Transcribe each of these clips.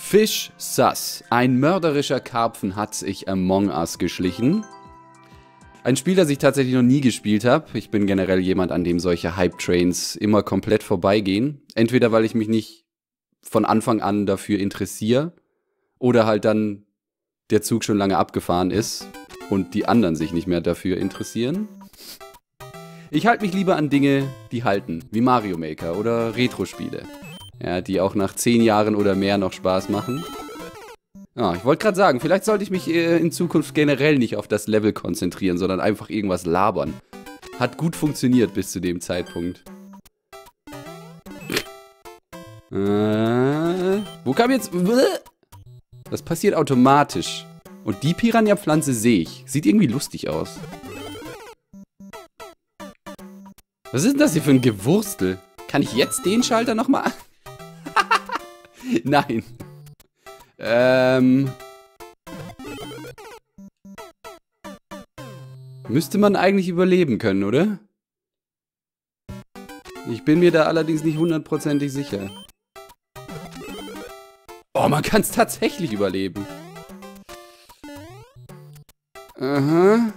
Fish Sus. Ein mörderischer Karpfen hat sich Among Us geschlichen. Ein Spiel, das ich tatsächlich noch nie gespielt habe. Ich bin generell jemand, an dem solche Hype-Trains immer komplett vorbeigehen. Entweder weil ich mich nicht von Anfang an dafür interessiere oder halt dann der Zug schon lange abgefahren ist und die anderen sich nicht mehr dafür interessieren. Ich halte mich lieber an Dinge, die halten, wie Mario Maker oder Retro-Spiele. Ja, die auch nach 10 Jahren oder mehr noch Spaß machen. Ja, ich wollte gerade sagen, vielleicht sollte ich mich in Zukunft generell nicht auf das Level konzentrieren, sondern einfach irgendwas labern. Hat gut funktioniert bis zu dem Zeitpunkt. Wo kam jetzt... Das passiert automatisch. Und die Piranha-Pflanze sehe ich. Sieht irgendwie lustig aus. Was ist denn das hier für ein Gewurstel? Kann ich jetzt den Schalter nochmal... Nein. Müsste man eigentlich überleben können, oder? Ich bin mir da allerdings nicht hundertprozentig sicher. Oh, man kann es tatsächlich überleben. Aha.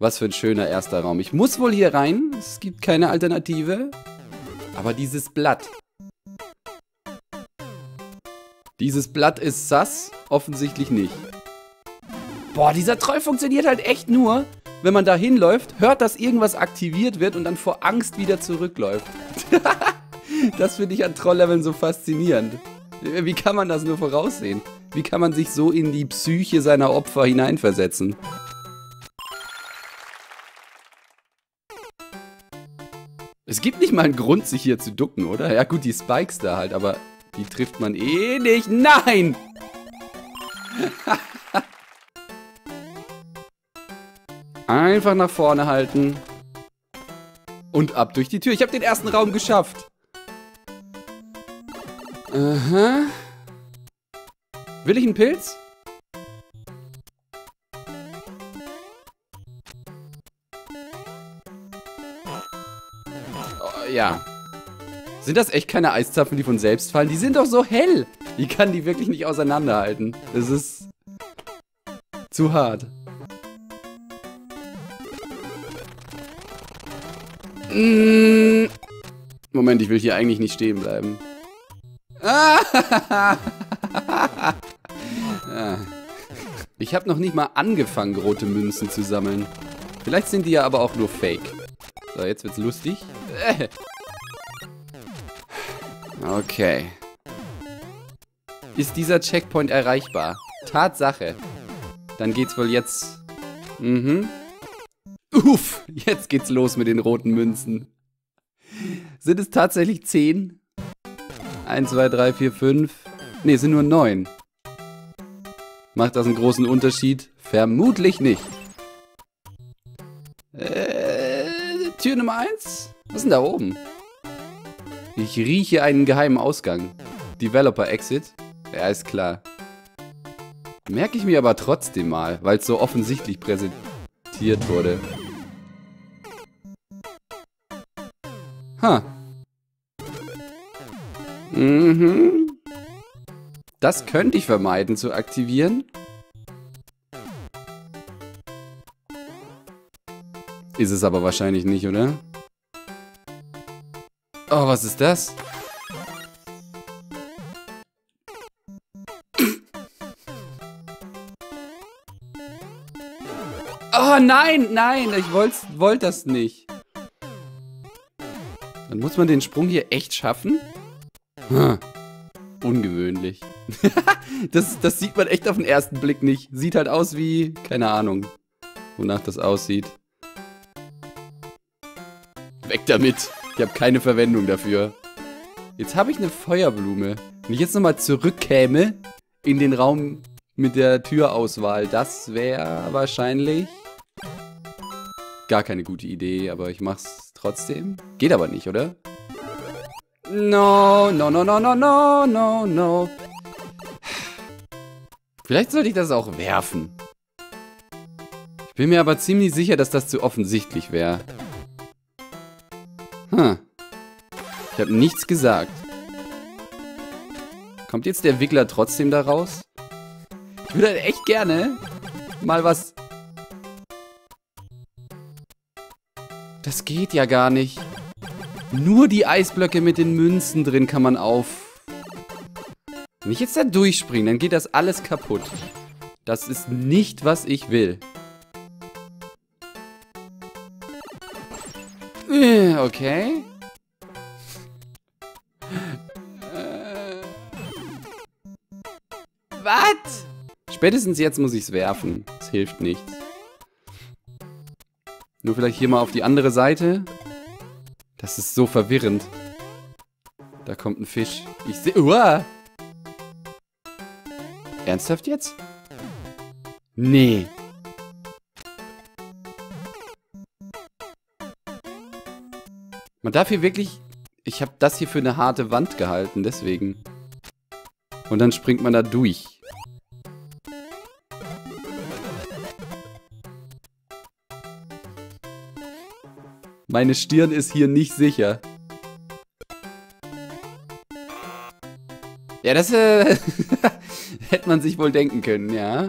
Was für ein schöner erster Raum. Ich muss wohl hier rein. Es gibt keine Alternative. Aber dieses Blatt. Dieses Blatt ist sass. Offensichtlich nicht. Boah, dieser Troll funktioniert halt echt nur, wenn man da hinläuft, hört, dass irgendwas aktiviert wird und dann vor Angst wieder zurückläuft. Das finde ich an Trollleveln so faszinierend. Wie kann man das nur voraussehen? Wie kann man sich so in die Psyche seiner Opfer hineinversetzen? Es gibt nicht mal einen Grund, sich hier zu ducken, oder? Ja gut, die Spikes da halt, aber die trifft man eh nicht. Nein! Einfach nach vorne halten. Und ab durch die Tür. Ich habe den ersten Raum geschafft. Aha. Will ich einen Pilz? Ja. Sind das echt keine Eiszapfen, die von selbst fallen? Die sind doch so hell. Ich kann die wirklich nicht auseinanderhalten. Das ist zu hart. Moment, ich will hier eigentlich nicht stehen bleiben. Ich habe noch nicht mal angefangen, rote Münzen zu sammeln. Vielleicht sind die ja aber auch nur fake. So, jetzt wird's lustig. Okay. Ist dieser Checkpoint erreichbar? Tatsache. Dann geht's wohl jetzt... Mhm. Uff, jetzt geht's los mit den roten Münzen. Sind es tatsächlich 10? 1, 2, 3, 4, 5... Ne, sind nur 9. Macht das einen großen Unterschied? Vermutlich nicht. Tür Nummer 1? Was ist denn da oben? Ich rieche einen geheimen Ausgang. Developer Exit? Ja, ist klar. Merke ich mir aber trotzdem mal, weil es so offensichtlich präsentiert wurde. Ha. Mhm. Das könnte ich vermeiden zu aktivieren. Ist es aber wahrscheinlich nicht, oder? Oh, was ist das? Oh, nein, nein, ich wollte das nicht. Dann muss man den Sprung hier echt schaffen? Hm. Ungewöhnlich. Das sieht man echt auf den ersten Blick nicht. Sieht halt aus wie... Keine Ahnung, wonach das aussieht. Weg damit. Ich habe keine Verwendung dafür. Jetzt habe ich eine Feuerblume. Wenn ich jetzt nochmal zurückkäme in den Raum mit der Türauswahl, das wäre wahrscheinlich gar keine gute Idee, aber ich mach's trotzdem. Geht aber nicht, oder? No, no, no, no, no, no, no, no. Vielleicht sollte ich das auch werfen. Ich bin mir aber ziemlich sicher, dass das zu offensichtlich wäre. Hm. Ich habe nichts gesagt. Kommt jetzt der Entwickler trotzdem da raus? Ich würde halt echt gerne mal was... Das geht ja gar nicht. Nur die Eisblöcke mit den Münzen drin kann man auf... Wenn ich jetzt da durchspringe, dann geht das alles kaputt. Das ist nicht, was ich will. Okay. Was? Spätestens jetzt muss ich es werfen. Es hilft nichts. Nur vielleicht hier mal auf die andere Seite. Das ist so verwirrend. Da kommt ein Fisch. Ich sehe... Uah! Ernsthaft jetzt? Nee. Man darf hier wirklich... Ich habe das hier für eine harte Wand gehalten, deswegen. Und dann springt man da durch. Meine Stirn ist hier nicht sicher. Ja, das hätte man sich wohl denken können, ja.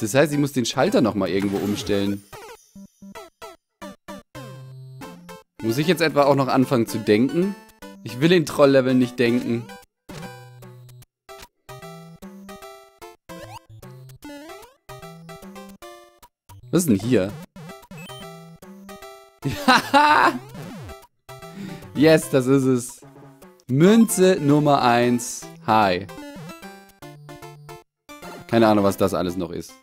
Das heißt, ich muss den Schalter nochmal irgendwo umstellen. Muss ich jetzt etwa auch noch anfangen zu denken? Ich will den Troll-Level nicht denken. Was ist denn hier? Haha! Yes, das ist es. Münze Nummer 1. Hi. Keine Ahnung, was das alles noch ist.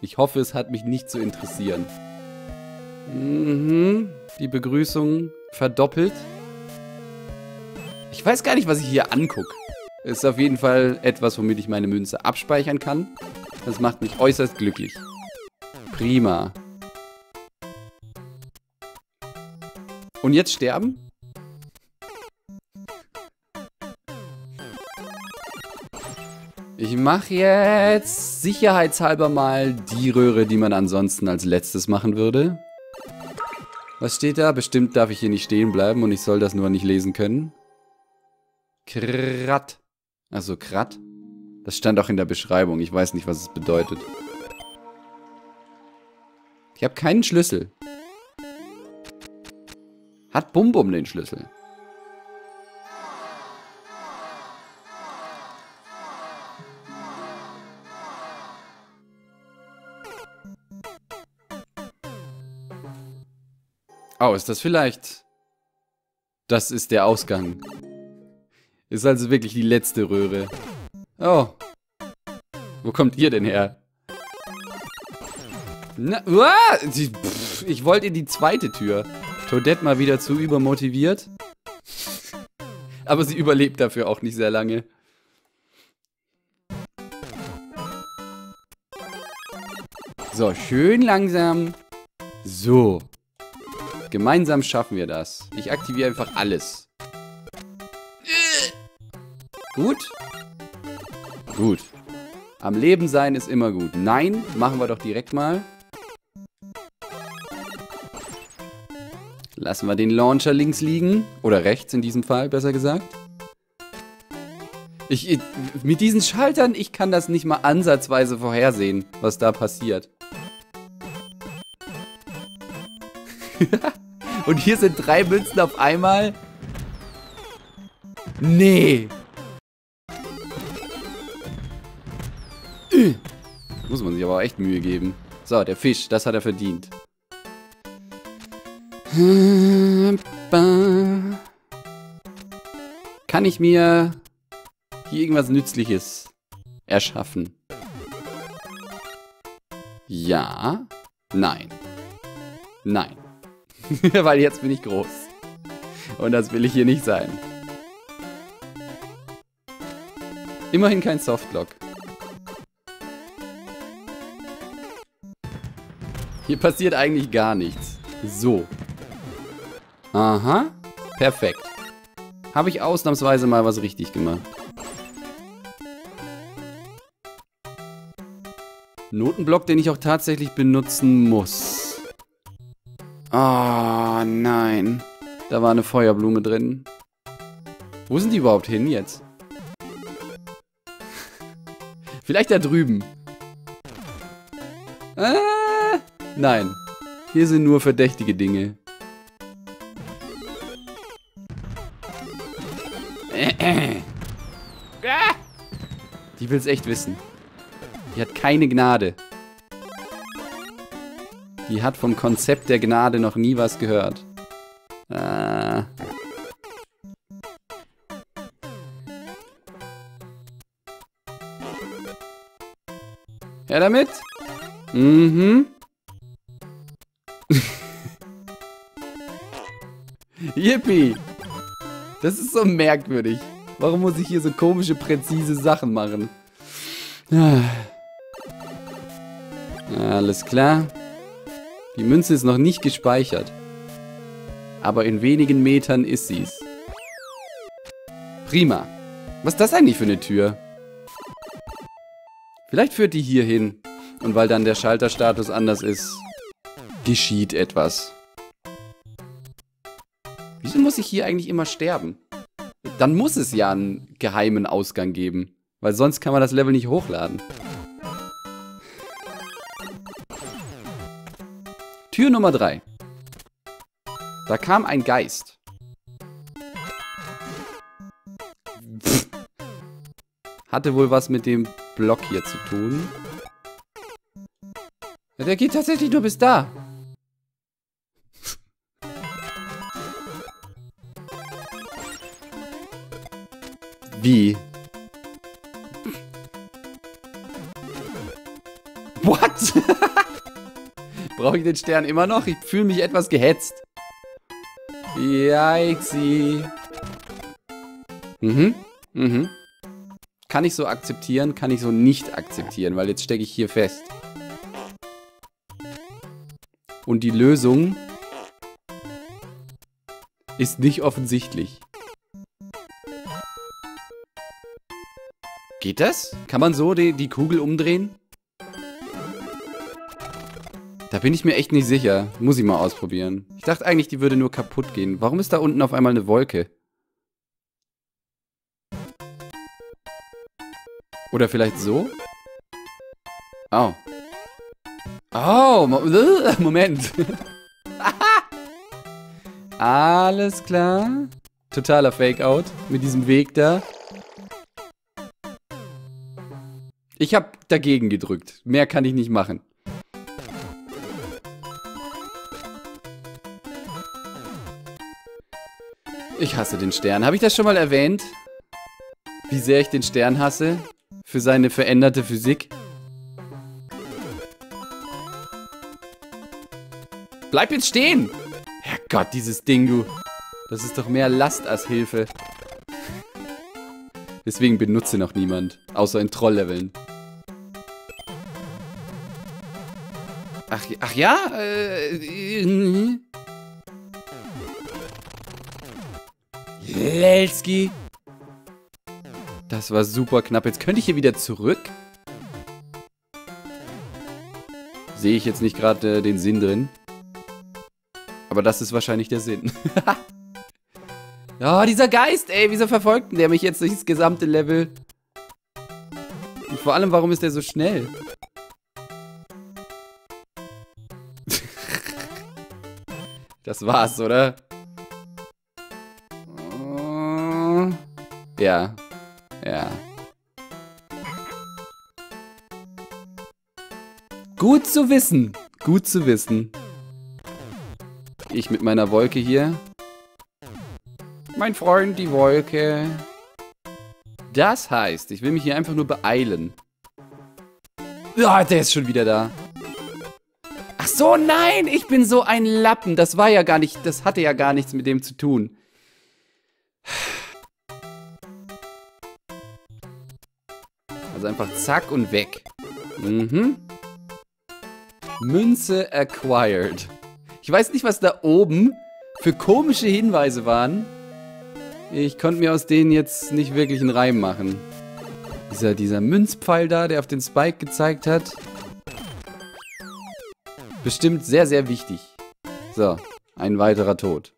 Ich hoffe, es hat mich nicht zu interessieren. Mhm. Die Begrüßung verdoppelt. Ich weiß gar nicht, was ich hier angucke. Ist auf jeden Fall etwas, womit ich meine Münze abspeichern kann. Das macht mich äußerst glücklich. Prima. Und jetzt sterben? Ich mache jetzt sicherheitshalber mal die Röhre, die man ansonsten als letztes machen würde. Was steht da? Bestimmt darf ich hier nicht stehen bleiben und ich soll das nur nicht lesen können. Kratt. Also Kratt. Das stand auch in der Beschreibung. Ich weiß nicht, was es bedeutet. Ich habe keinen Schlüssel. Hat Bumbum den Schlüssel? Oh, ist das vielleicht... Das ist der Ausgang. Ist also wirklich die letzte Röhre. Oh. Wo kommt ihr denn her? Na, ich wollte in die zweite Tür. Toadette mal wieder zu übermotiviert. Aber sie überlebt dafür auch nicht sehr lange. So, schön langsam. So. Gemeinsam schaffen wir das. Ich aktiviere einfach alles. Gut? Gut. Am Leben sein ist immer gut. Nein, machen wir doch direkt mal. Lassen wir den Launcher links liegen. Oder rechts in diesem Fall, besser gesagt. Mit diesen Schaltern, ich kann das nicht mal ansatzweise vorhersehen, was da passiert. Und hier sind 3 Münzen auf einmal? Nee. Muss man sich aber auch echt Mühe geben. So, der Fisch, das hat er verdient. Kann ich mir hier irgendwas Nützliches erschaffen? Ja. Nein. Nein. Weil jetzt bin ich groß. Und das will ich hier nicht sein. Immerhin kein Softlock. Hier passiert eigentlich gar nichts. So. Aha. Perfekt. Habe ich ausnahmsweise mal was richtig gemacht. Notenblock, den ich auch tatsächlich benutzen muss. Ah, Ah, nein. Da war eine Feuerblume drin. Wo sind die überhaupt hin jetzt? Vielleicht da drüben. Ah, nein. Hier sind nur verdächtige Dinge. Die will's echt wissen. Die hat keine Gnade. Die hat vom Konzept der Gnade noch nie was gehört. Ah. Her damit. Mhm. Yippie. Das ist so merkwürdig. Warum muss ich hier so komische, präzise Sachen machen? Alles klar. Die Münze ist noch nicht gespeichert. Aber in wenigen Metern ist sie's. Prima. Was ist das eigentlich für eine Tür? Vielleicht führt die hier hin. Und weil dann der Schalterstatus anders ist, geschieht etwas. Wieso muss ich hier eigentlich immer sterben? Dann muss es ja einen geheimen Ausgang geben. Weil sonst kann man das Level nicht hochladen. Tür Nummer 3. Da kam ein Geist. Pff. Hatte wohl was mit dem Block hier zu tun. Ja, der geht tatsächlich nur bis da. Wie? What? Brauche ich den Stern immer noch? Ich fühle mich etwas gehetzt. Yikesy. Mhm. Mhm. Kann ich so akzeptieren, kann ich so nicht akzeptieren, weil jetzt stecke ich hier fest. Und die Lösung ist nicht offensichtlich. Geht das? Kann man so die Kugel umdrehen? Da bin ich mir echt nicht sicher. Muss ich mal ausprobieren. Ich dachte eigentlich, die würde nur kaputt gehen. Warum ist da unten auf einmal eine Wolke? Oder vielleicht so? Oh. Oh, Moment. Alles klar. Totaler Fake-Out mit diesem Weg da. Ich habe dagegen gedrückt. Mehr kann ich nicht machen. Ich hasse den Stern. Habe ich das schon mal erwähnt? Wie sehr ich den Stern hasse? Für seine veränderte Physik? Bleib jetzt stehen! Herrgott, dieses Ding, du. Das ist doch mehr Last als Hilfe. Deswegen benutze noch niemand. Außer in Trollleveln. Ach ja? Lelski. Das war super knapp. Jetzt könnte ich hier wieder zurück. Sehe ich jetzt nicht gerade den Sinn drin. Aber das ist wahrscheinlich der Sinn. Ja, dieser Geist, ey. Wieso verfolgt denn der mich jetzt durch das gesamte Level? Und vor allem, warum ist der so schnell? Das war's, oder? Ja. Ja. Gut zu wissen. Gut zu wissen. Ich mit meiner Wolke hier. Mein Freund, die Wolke. Das heißt, ich will mich hier einfach nur beeilen. Ah, der ist schon wieder da. Ach so, nein, ich bin so ein Lappen. Das war ja gar nicht, das hatte ja gar nichts mit dem zu tun. Also einfach zack und weg. Mhm. Münze acquired. Ich weiß nicht, was da oben für komische Hinweise waren. Ich konnte mir aus denen jetzt nicht wirklich einen Reim machen. Dieser Münzpfeil da, der auf den Spike gezeigt hat. Bestimmt sehr, sehr wichtig. So, Ein weiterer Tod.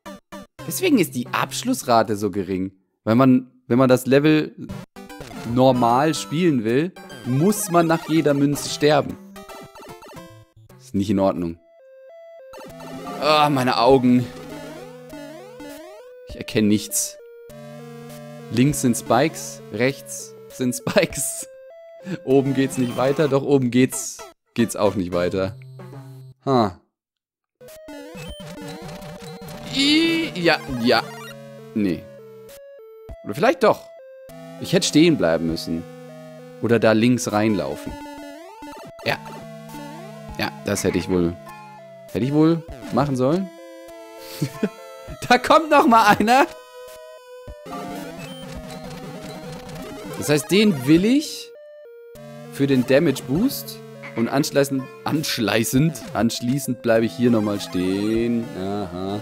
Deswegen ist die Abschlussrate so gering. Wenn man das Level normal spielen will, muss man nach jeder Münze sterben. Ist nicht in Ordnung. Ah, meine Augen. Ich erkenne nichts. Links sind Spikes, rechts sind Spikes. Oben geht's nicht weiter, doch oben geht's auch nicht weiter. Ha. Ja. Nee. Oder vielleicht doch. Ich hätte stehen bleiben müssen. Oder da links reinlaufen. Ja. Ja, das hätte ich wohl machen sollen. Da kommt noch mal einer. Das heißt, den will ich für den Damage Boost. Und anschließend bleibe ich hier nochmal stehen. Aha.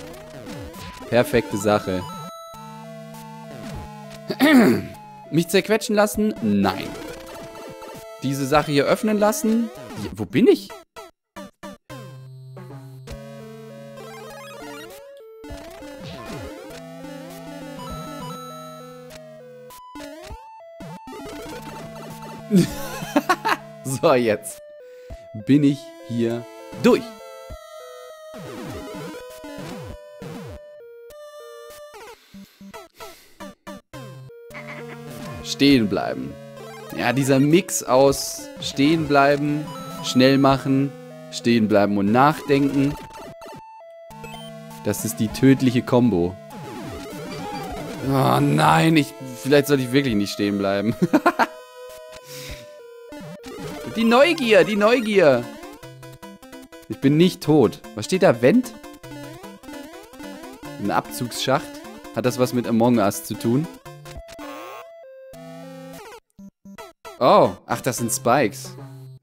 Perfekte Sache. Mich zerquetschen lassen? Nein. Diese Sache hier öffnen lassen? Ja, wo bin ich? So, jetzt bin ich hier durch. Stehen bleiben. Ja, dieser Mix aus stehen bleiben, schnell machen, stehen bleiben und nachdenken. Das ist die tödliche Kombo. Oh nein, vielleicht sollte ich wirklich nicht stehen bleiben. Die Neugier, die Neugier. Ich bin nicht tot. Was steht da? Vent? Ein Abzugsschacht? Hat das was mit Among Us zu tun? Oh, ach, das sind Spikes.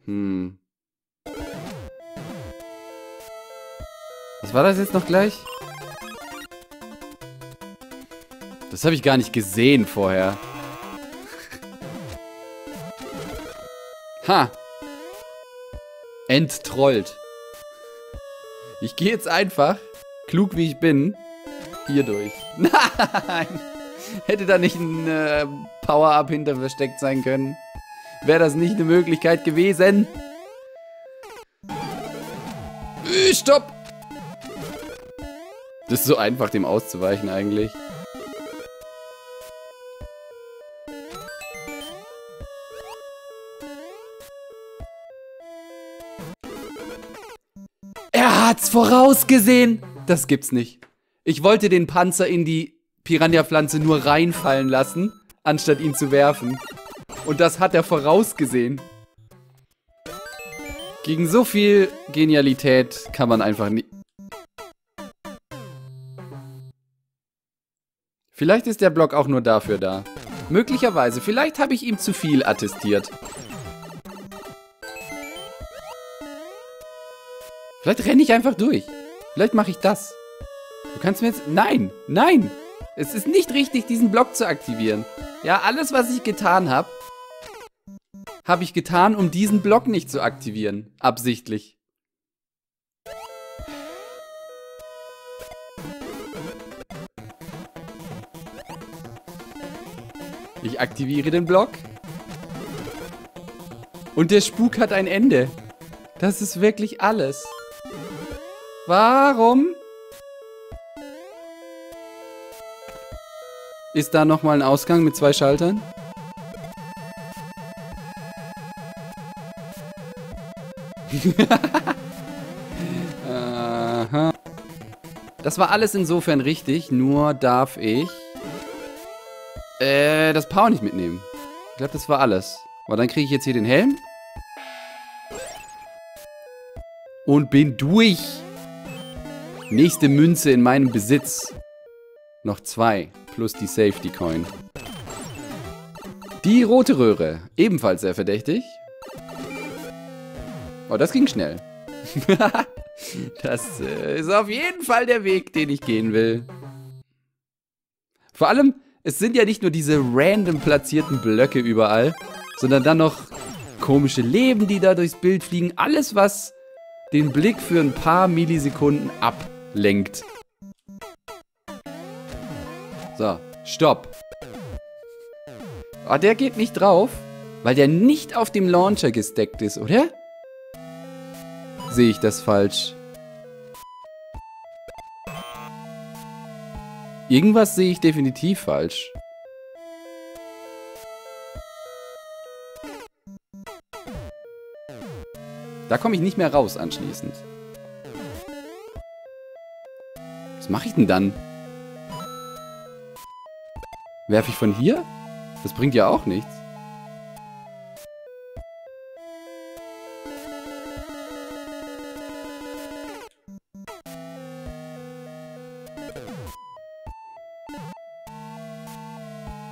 Hm. Was war das jetzt noch gleich? Das habe ich gar nicht gesehen vorher. Ha! Enttrollt. Ich gehe jetzt einfach, klug wie ich bin, hier durch. Nein! Hätte da nicht ein Power-Up hinter versteckt sein können? Wäre das nicht eine Möglichkeit gewesen? Stopp! Das ist so einfach, dem auszuweichen eigentlich. Er hat's vorausgesehen! Das gibt's nicht. Ich wollte den Panzer in die Piranha-Pflanze nur reinfallen lassen, anstatt ihn zu werfen. Und das hat er vorausgesehen. Gegen so viel Genialität kann man einfach nicht... Vielleicht ist der Block auch nur dafür da. Möglicherweise. Vielleicht habe ich ihm zu viel attestiert. Vielleicht renne ich einfach durch. Vielleicht mache ich das. Du kannst mir jetzt... Nein! Nein! Es ist nicht richtig, diesen Block zu aktivieren. Ja, alles, was ich getan habe, habe ich getan, um diesen Block nicht zu aktivieren. Absichtlich. Ich aktiviere den Block. Und der Spuk hat ein Ende. Das ist wirklich alles. Warum? Ist da nochmal ein Ausgang mit 2 Schaltern? Aha. Das war alles insofern richtig, nur darf ich das Power nicht mitnehmen. Ich glaube, das war alles. Aber dann kriege ich jetzt hier den Helm. Und bin durch. Nächste Münze in meinem Besitz. Noch 2. Plus die Safety Coin. Die rote Röhre. Ebenfalls sehr verdächtig. Oh, das ging schnell. Das ist auf jeden Fall der Weg, den ich gehen will. Vor allem, es sind ja nicht nur diese random platzierten Blöcke überall, sondern dann noch komische Leben, die da durchs Bild fliegen. Alles, was den Blick für ein paar Millisekunden ablenkt. So, stopp. Ah, der geht nicht drauf, weil der nicht auf dem Launcher gesteckt ist, oder? Sehe ich das falsch? Irgendwas sehe ich definitiv falsch. Da komme ich nicht mehr raus anschließend. Was mache ich denn dann? Werfe ich von hier? Das bringt ja auch nichts.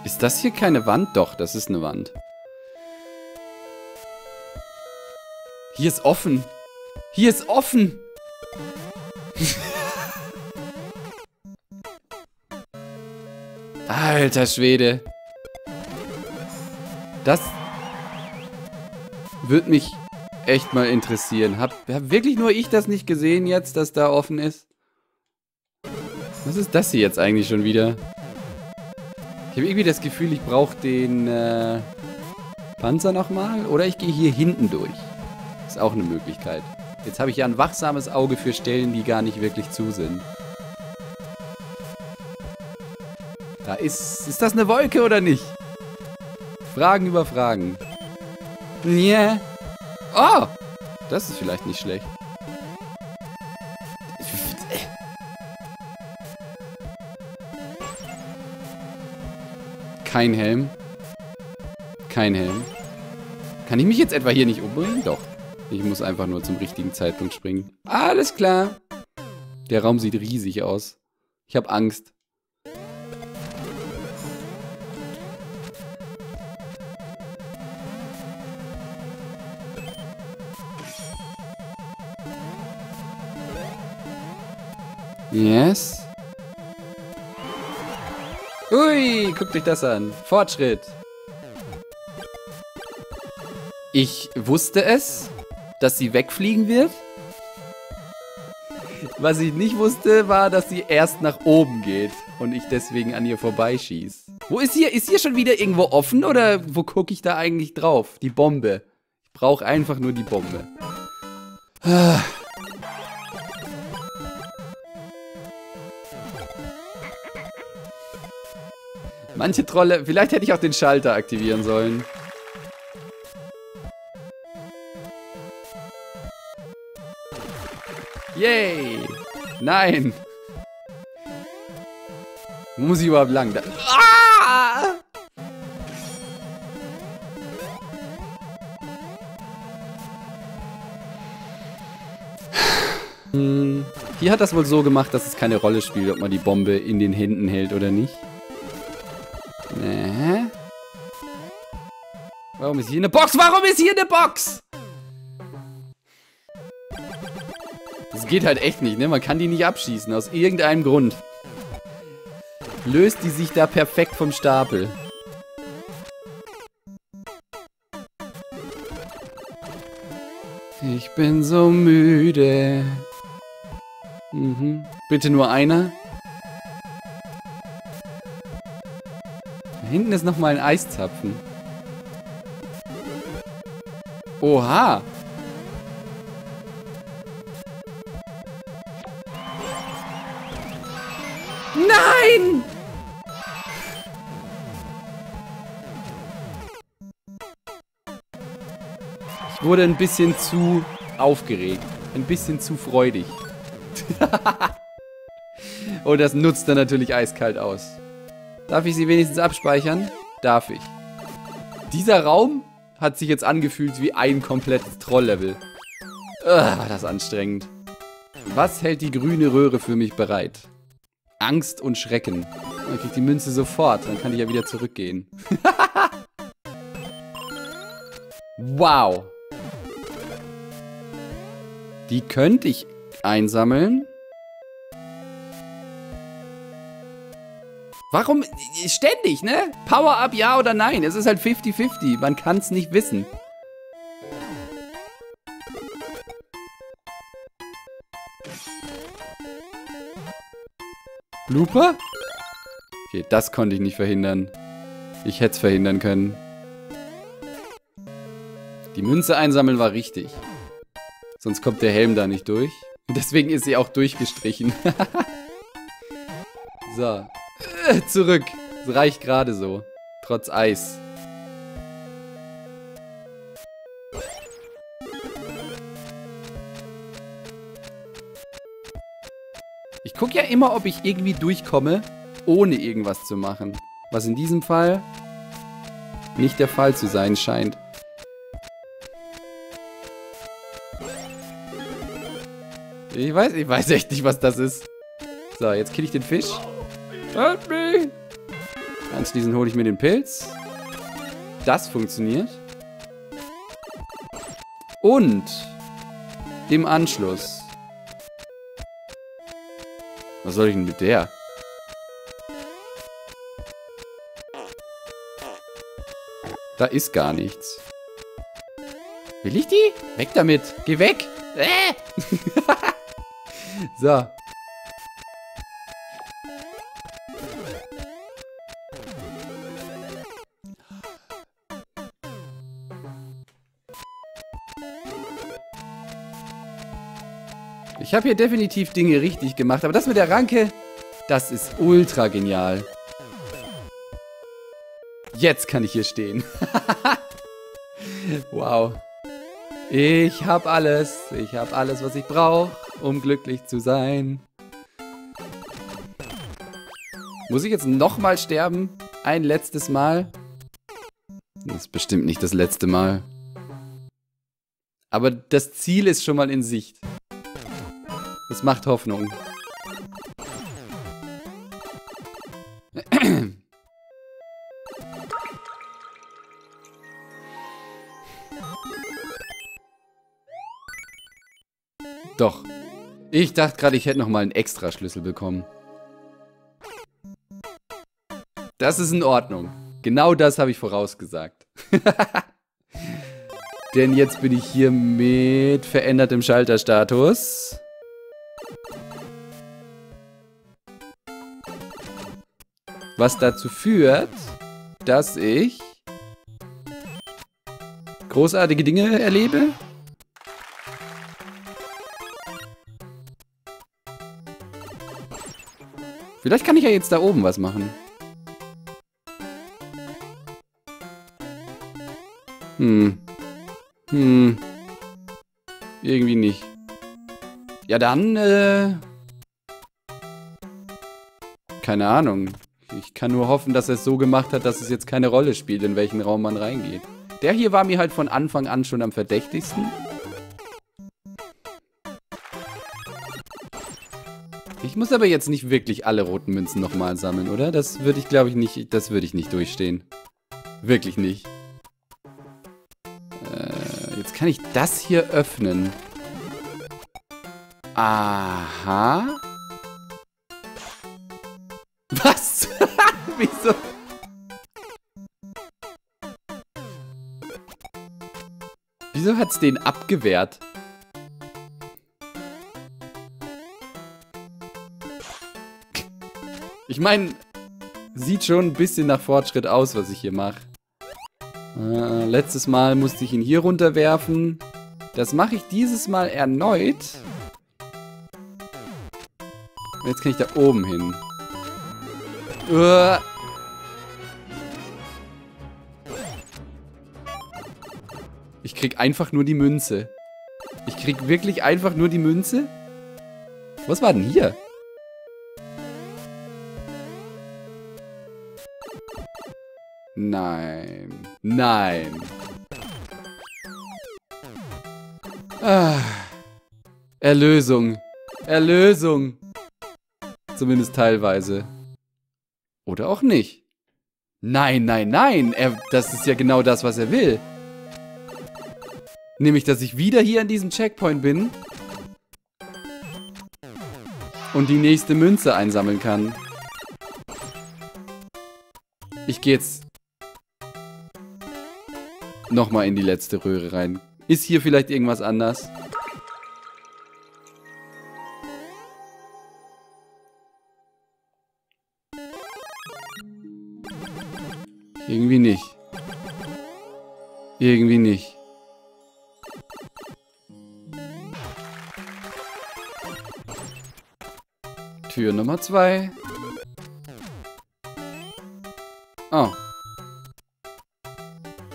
Ist das hier keine Wand? Doch, das ist eine Wand. Hier ist offen. Hier ist offen. Alter Schwede. Das würde mich echt mal interessieren. Hab wirklich nur ich das nicht gesehen jetzt, dass da offen ist? Was ist das hier jetzt eigentlich schon wieder? Ich habe irgendwie das Gefühl, ich brauche den Panzer nochmal. Oder ich gehe hier hinten durch. Ist auch eine Möglichkeit. Jetzt habe ich ja ein wachsames Auge für Stellen, die gar nicht wirklich zu sind. Da ist... Ist das eine Wolke oder nicht? Fragen über Fragen. Yeah. Oh! Das ist vielleicht nicht schlecht. Kein Helm. Kein Helm. Kann ich mich jetzt etwa hier nicht umbringen? Doch. Ich muss einfach nur zum richtigen Zeitpunkt springen. Alles klar. Der Raum sieht riesig aus. Ich habe Angst. Yes. Ui, guckt euch das an. Fortschritt. Ich wusste es, dass sie wegfliegen wird. Was ich nicht wusste, war, dass sie erst nach oben geht und ich deswegen an ihr vorbeischieße. Wo ist hier? Ist hier schon wieder irgendwo offen oder wo gucke ich da eigentlich drauf? Die Bombe. Ich brauche einfach nur die Bombe. Ah. Manche Trolle... Vielleicht hätte ich auch den Schalter aktivieren sollen. Yay! Nein! Wo muss ich überhaupt lang? Da ah! Hier hat das wohl so gemacht, dass es keine Rolle spielt, ob man die Bombe in den Händen hält oder nicht. Warum ist hier eine Box? Warum ist hier eine Box? Das geht halt echt nicht, ne? Man kann die nicht abschießen, aus irgendeinem Grund. Löst die sich da perfekt vom Stapel. Ich bin so müde. Mhm. Bitte nur einer. Hinten ist nochmal ein Eiszapfen. Oha! Nein! Ich wurde ein bisschen zu aufgeregt. Ein bisschen zu freudig. Und das nutzt dann natürlich eiskalt aus. Darf ich sie wenigstens abspeichern? Darf ich. Dieser Raum hat sich jetzt angefühlt wie ein komplettes Trolllevel. War das anstrengend. Was hält die grüne Röhre für mich bereit? Angst und Schrecken. Ich krieg die Münze sofort, dann kann ich ja wieder zurückgehen. Wow. Die könnte ich einsammeln. Warum? Ständig, ne? Power-Up, ja oder nein? Es ist halt 50-50. Man kann's nicht wissen. Blooper? Okay, das konnte ich nicht verhindern. Ich hätte es verhindern können. Die Münze einsammeln war richtig. Sonst kommt der Helm da nicht durch. Und deswegen ist sie auch durchgestrichen. So. Zurück. Das reicht gerade so. Trotz Eis. Ich gucke ja immer, ob ich irgendwie durchkomme, ohne irgendwas zu machen. Was in diesem Fall nicht der Fall zu sein scheint. Ich weiß echt nicht, was das ist. So, jetzt kill ich den Fisch. Help me! Anschließend hole ich mir den Pilz. Das funktioniert. Und im Anschluss. Was soll ich denn mit der? Da ist gar nichts. Will ich die? Weg damit! Geh weg! So. Ich habe hier definitiv Dinge richtig gemacht, aber das mit der Ranke, das ist ultra genial. Jetzt kann ich hier stehen. Wow. Ich habe alles, was ich brauche, um glücklich zu sein. Muss ich jetzt nochmal sterben? Ein letztes Mal? Das ist bestimmt nicht das letzte Mal. Aber das Ziel ist schon mal in Sicht. Das macht Hoffnung. Doch. Ich dachte gerade, ich hätte nochmal einen extra Schlüssel bekommen. Das ist in Ordnung. Genau das habe ich vorausgesagt. Denn jetzt bin ich hier mit verändertem Schalterstatus. Was dazu führt, dass ich großartige Dinge erlebe. Vielleicht kann ich ja jetzt da oben was machen. Irgendwie nicht. Ja dann, keine Ahnung. Ich kann nur hoffen, dass er es so gemacht hat, dass es jetzt keine Rolle spielt, in welchen Raum man reingeht. Der hier war mir halt von Anfang an schon am verdächtigsten. Ich muss aber jetzt nicht wirklich alle roten Münzen nochmal sammeln, oder? Das würde ich, glaube ich, nicht... Das würde ich nicht durchstehen. Wirklich nicht. Jetzt kann ich das hier öffnen. Aha. Was? Wieso? Wieso hat's den abgewehrt? Ich meine, sieht schon ein bisschen nach Fortschritt aus, was ich hier mache. Letztes Mal musste ich ihn hier runterwerfen. Das mache ich dieses Mal erneut. Jetzt kann ich da oben hin. Ich krieg einfach nur die Münze. Ich krieg wirklich einfach nur die Münze? Was war denn hier? Nein. Nein. Ah. Erlösung. Erlösung. Zumindest teilweise. Oder auch nicht. Nein, nein, nein. Das ist ja genau das, was er will. Nämlich, dass ich wieder hier an diesem Checkpoint bin. Und die nächste Münze einsammeln kann. Ich gehe jetzt nochmal in die letzte Röhre rein. Ist hier vielleicht irgendwas anders? Irgendwie nicht. Irgendwie nicht. Tür Nummer 2. Oh.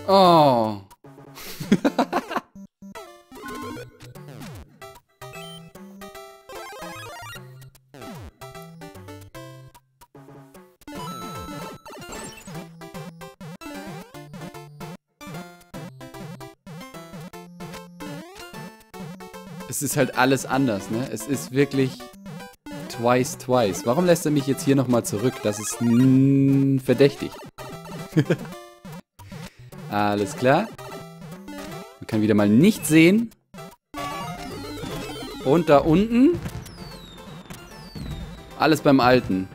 Oh. Es ist halt alles anders, ne? Es ist wirklich twice, twice. Warum lässt er mich jetzt hier nochmal zurück? Das ist verdächtig. Alles klar. Man kann wieder mal nicht sehen. Und da unten. Alles beim Alten.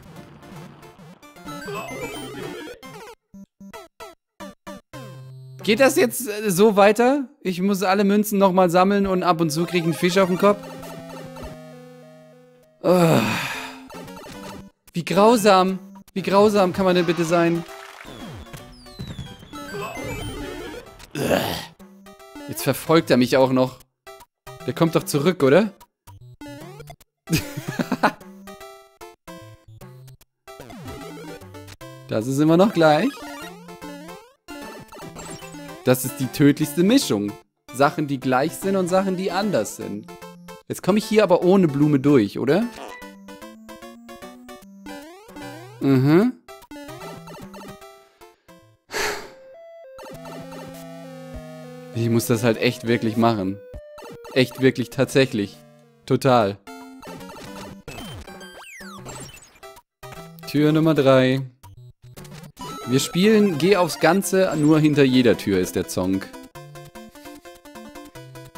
Geht das jetzt so weiter? Ich muss alle Münzen nochmal sammeln und ab und zu kriege ich einen Fisch auf den Kopf. Oh. Wie grausam. Wie grausam kann man denn bitte sein? Jetzt verfolgt er mich auch noch. Der kommt doch zurück, oder? Das ist immer noch gleich. Das ist die tödlichste Mischung. Sachen, die gleich sind und Sachen, die anders sind. Jetzt komme ich hier aber ohne Blume durch, oder? Mhm. Ich muss das halt echt wirklich machen. Echt wirklich, tatsächlich. Total. Tür Nummer 3. Wir spielen Geh aufs Ganze, nur hinter jeder Tür ist der Song.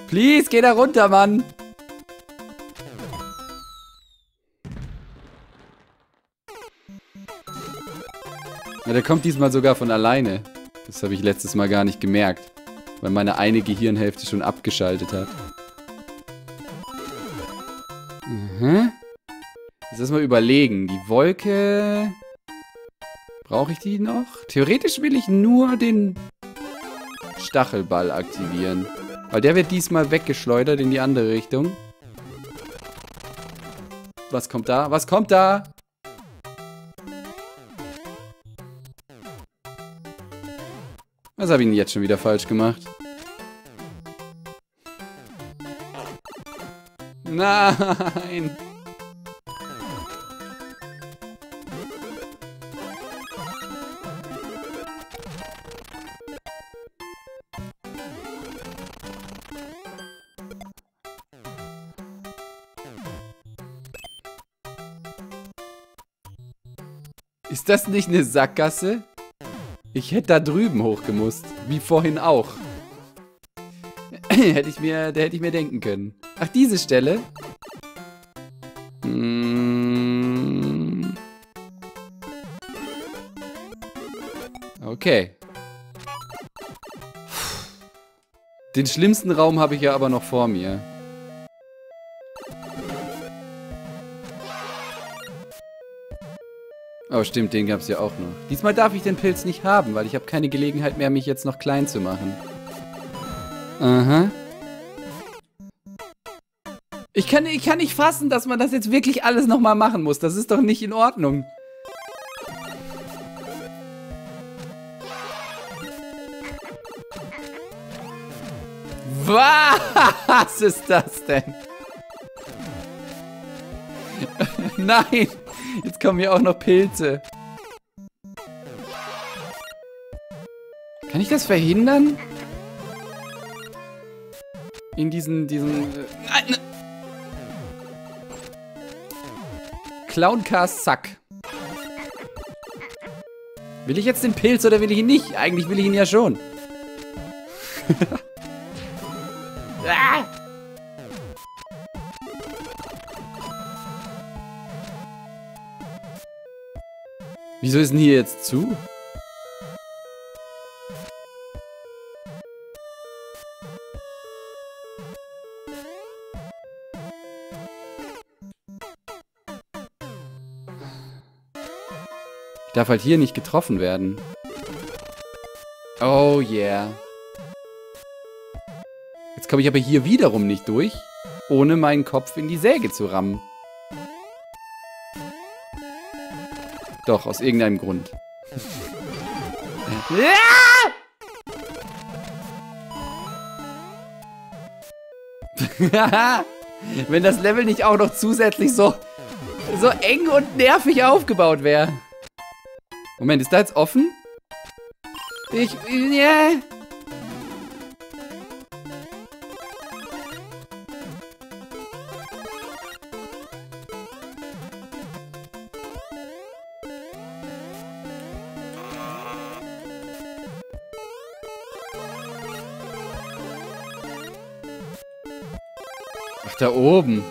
Please, geh da runter, Mann! Ja, der kommt diesmal sogar von alleine. Das habe ich letztes Mal gar nicht gemerkt, weil meine eine Gehirnhälfte schon abgeschaltet hat. Mhm. Jetzt erstmal überlegen. Die Wolke... Brauche ich die noch? Theoretisch will ich nur den Stachelball aktivieren. Weil der wird diesmal weggeschleudert in die andere Richtung. Was kommt da? Was kommt da? Was habe ich denn jetzt schon wieder falsch gemacht? Nein! Ist das nicht eine Sackgasse? Ich hätte da drüben hochgemusst. Wie vorhin auch. hätte ich mir denken können. Ach, diese Stelle? Hm. Okay. Den schlimmsten Raum habe ich ja aber noch vor mir. Oh stimmt, den gab es ja auch noch. Diesmal darf ich den Pilz nicht haben, weil ich habe keine Gelegenheit mehr, mich jetzt noch klein zu machen. Aha. Ich kann nicht fassen, dass man das jetzt wirklich alles nochmal machen muss. Das ist doch nicht in Ordnung. Was ist das denn? Nein! Jetzt kommen hier auch noch Pilze. Kann ich das verhindern? In diesen Clowncast Sack. Will ich jetzt den Pilz oder will ich ihn nicht? Eigentlich will ich ihn ja schon. Ah! Wieso ist denn hier jetzt zu? Ich darf halt hier nicht getroffen werden. Oh yeah. Jetzt komme ich aber hier wiederum nicht durch, ohne meinen Kopf in die Säge zu rammen. Doch, aus irgendeinem Grund. Wenn das Level nicht auch noch zusätzlich so eng und nervig aufgebaut wäre. Moment, ist da jetzt offen? Yeah. Ach, da oben.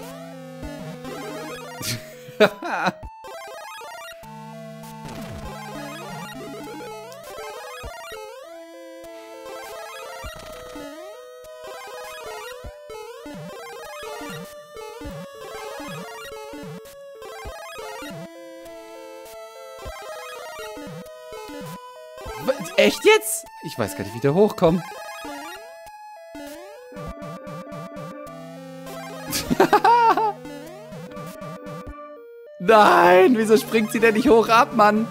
Echt jetzt? Ich weiß gar nicht, wie ich da hochkomme. Nein, wieso springt sie denn nicht hoch ab, Mann?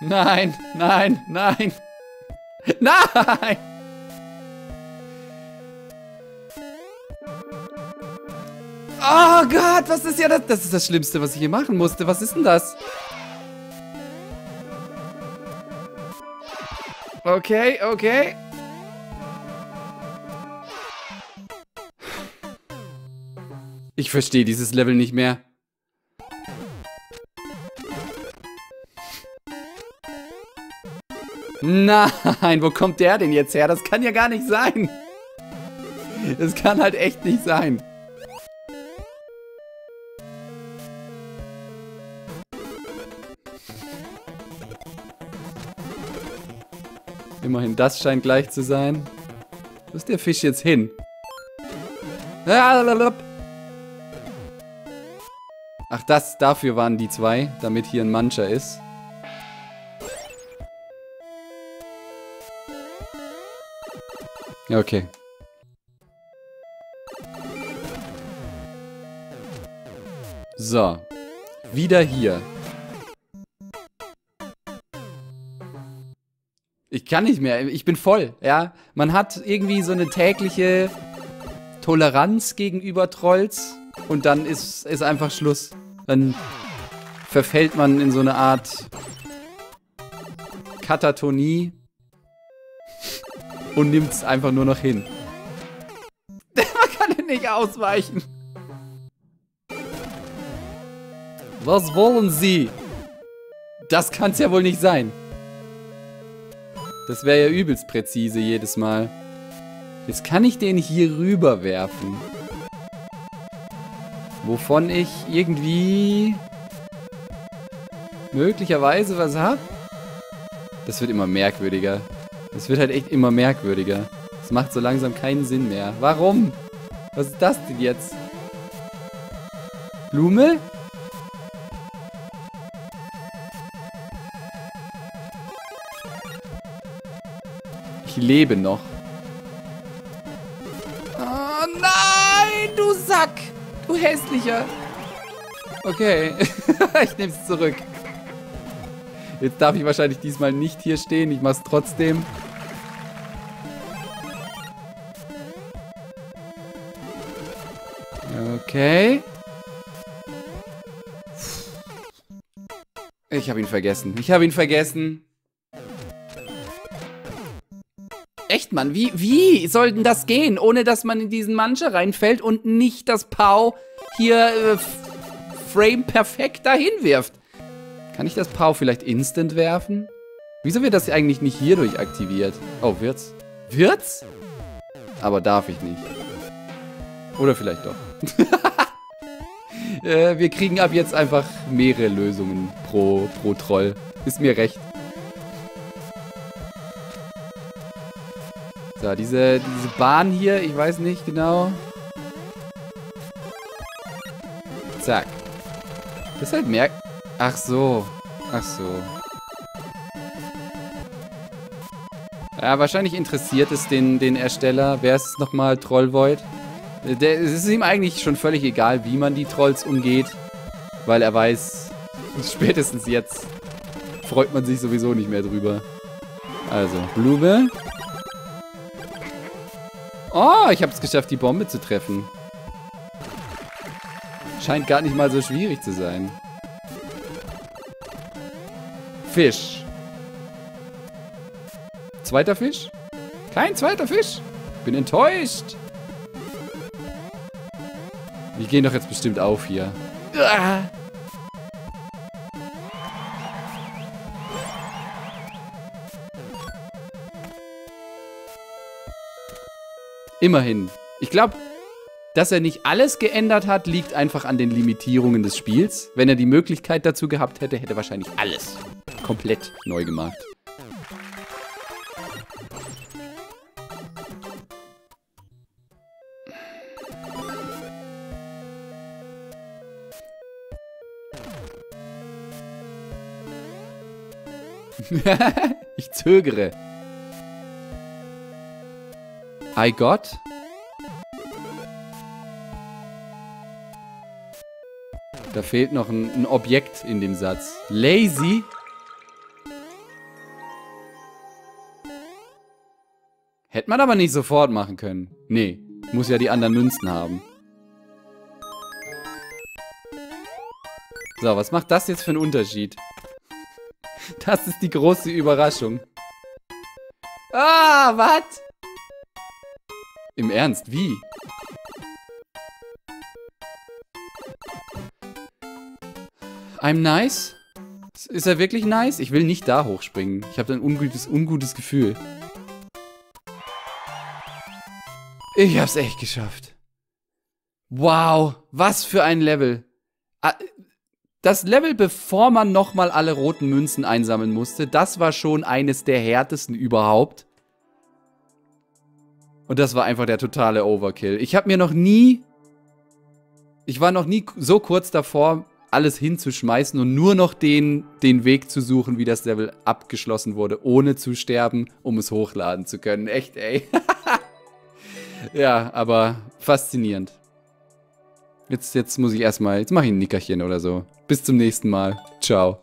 Nein, nein, nein. Nein! Oh Gott, was ist ja das? Das ist das Schlimmste, was ich hier machen musste. Was ist denn das? Okay, okay. Ich verstehe dieses Level nicht mehr. Nein, wo kommt der denn jetzt her? Das kann ja gar nicht sein. Das kann halt echt nicht sein. Immerhin, das scheint gleich zu sein. Wo ist der Fisch jetzt hin? Ach, das, dafür waren die zwei, damit hier ein Mancher ist. Ja, okay. So. Wieder hier. Ich kann nicht mehr. Ich bin voll, ja. Man hat irgendwie so eine tägliche Toleranz gegenüber Trolls. Und dann ist einfach Schluss. Dann verfällt man in so eine Art Katatonie. Und nimmt es einfach nur noch hin. Man kann ihn nicht ausweichen. Was wollen Sie? Das kann es ja wohl nicht sein. Das wäre ja übelst präzise jedes Mal. Jetzt kann ich den hier rüber werfen. Wovon ich irgendwie möglicherweise was habe. Das wird immer merkwürdiger. Es wird halt echt immer merkwürdiger. Es macht so langsam keinen Sinn mehr. Warum? Was ist das denn jetzt? Blume? Ich lebe noch. Oh nein, du Sack! Du hässlicher! Okay, ich nehme es zurück. Jetzt darf ich wahrscheinlich diesmal nicht hier stehen. Ich mach's trotzdem. Okay. Ich habe ihn vergessen. Ich habe ihn vergessen. Echt, Mann. Wie soll denn das gehen, ohne dass man in diesen Mancher reinfällt und nicht das Pau hier Frame perfekt dahin wirft? Kann ich das Pau vielleicht instant werfen? Wieso wird das eigentlich nicht hierdurch aktiviert? Oh, wird's? Wird's? Aber darf ich nicht. Oder vielleicht doch. Wir kriegen ab jetzt einfach mehrere Lösungen pro Troll. Ist mir recht. So, diese Bahn hier, ich weiß nicht genau. Zack. Das ist halt merk... Ach so. Ach so. Ja, wahrscheinlich interessiert es den Ersteller. Wer ist es nochmal? Trollvoid. Es ist ihm eigentlich schon völlig egal, wie man die Trolls umgeht. Weil er weiß, spätestens jetzt freut man sich sowieso nicht mehr drüber. Also, Blooper. Oh, ich habe es geschafft, die Bombe zu treffen. Scheint gar nicht mal so schwierig zu sein. Fisch. Zweiter Fisch? Kein zweiter Fisch? Bin enttäuscht. Wir gehen doch jetzt bestimmt auf hier. Uah. Immerhin. Ich glaube, dass er nicht alles geändert hat, liegt einfach an den Limitierungen des Spiels. Wenn er die Möglichkeit dazu gehabt hätte, hätte er wahrscheinlich alles komplett neu gemacht. Ich zögere. Hi Gott. Da fehlt noch ein Objekt in dem Satz. Lazy? Hätte man aber nicht sofort machen können. Nee, muss ja die anderen Münzen haben. So, was macht das jetzt für einen Unterschied? Das ist die große Überraschung. Ah, was? Im Ernst, wie? I'm nice? Ist er wirklich nice? Ich will nicht da hochspringen. Ich habe ein ungutes Gefühl. Ich hab's echt geschafft. Wow, was für ein Level. Das Level, bevor man nochmal alle roten Münzen einsammeln musste, das war schon eines der härtesten überhaupt. Und das war einfach der totale Overkill. Ich war noch nie so kurz davor, alles hinzuschmeißen und nur noch den Weg zu suchen, wie das Level abgeschlossen wurde, ohne zu sterben, um es hochladen zu können. Echt, ey. Ja, aber faszinierend. Jetzt mache ich ein Nickerchen oder so. Bis zum nächsten Mal. Ciao.